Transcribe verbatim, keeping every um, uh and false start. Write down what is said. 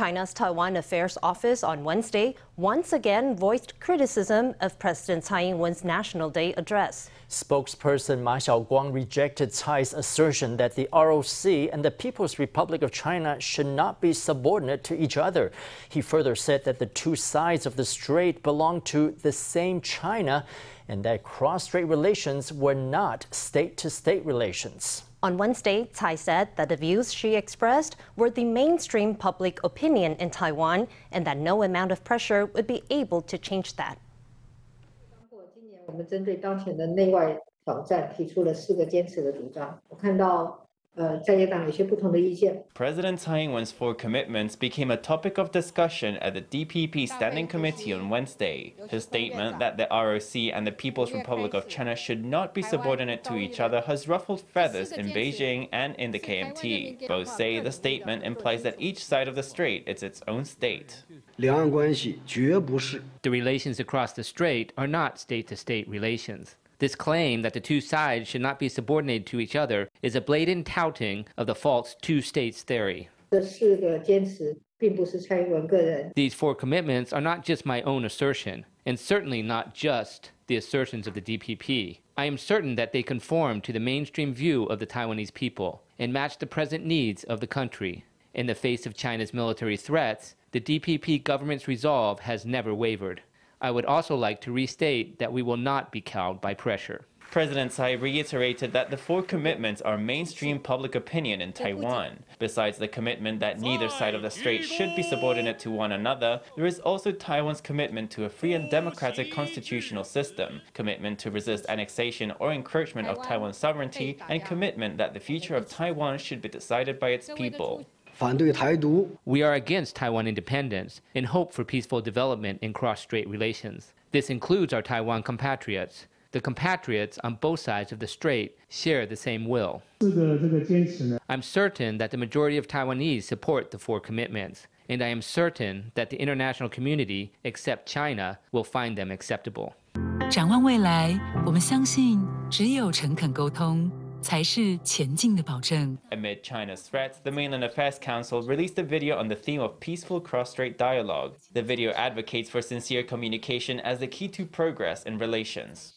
China's Taiwan Affairs Office on Wednesday once again voiced criticism of President Tsai Ing-wen's National Day address. Spokesperson Ma Xiaoguang rejected Tsai's assertion that the R O C and the People's Republic of China should not be subordinate to each other. He further said that the two sides of the strait belong to the same China and that cross-strait relations were not state-to-state relations. On Wednesday, Tsai said that the views she expressed were the mainstream public opinion in Taiwan and that no amount of pressure would be able to change that. President Tsai Ing-wen's four commitments became a topic of discussion at the D P P Standing Committee on Wednesday. His statement that the R O C and the People's Republic of China should not be subordinate to each other has ruffled feathers in Beijing and in the K M T. Both say the statement implies that each side of the strait is its own state. The relations across the strait are not state-to-state relations. This claim that the two sides should not be subordinated to each other is a blatant touting of the false two-states theory. These four commitments are not just my own assertion, and certainly not just the assertions of the D P P. I am certain that they conform to the mainstream view of the Taiwanese people and match the present needs of the country. In the face of China's military threats, the D P P government's resolve has never wavered. I would also like to restate that we will not be cowed by pressure. President Tsai reiterated that the four commitments are mainstream public opinion in Taiwan. Besides the commitment that neither side of the strait should be subordinate to one another, there is also Taiwan's commitment to a free and democratic constitutional system, commitment to resist annexation or encroachment of Taiwan's sovereignty, and commitment that the future of Taiwan should be decided by its people. We are against Taiwan independence and hope for peaceful development in cross-strait relations. This includes our Taiwan compatriots. The compatriots on both sides of the strait share the same will. I'm certain that the majority of Taiwanese support the four commitments, and I am certain that the international community, except China, will find them acceptable. 展望未来，我们相信只有诚恳沟通。 Amid China's threats, the Mainland Affairs Council released a video on the theme of peaceful cross-strait dialogue. The video advocates for sincere communication as the key to progress in relations.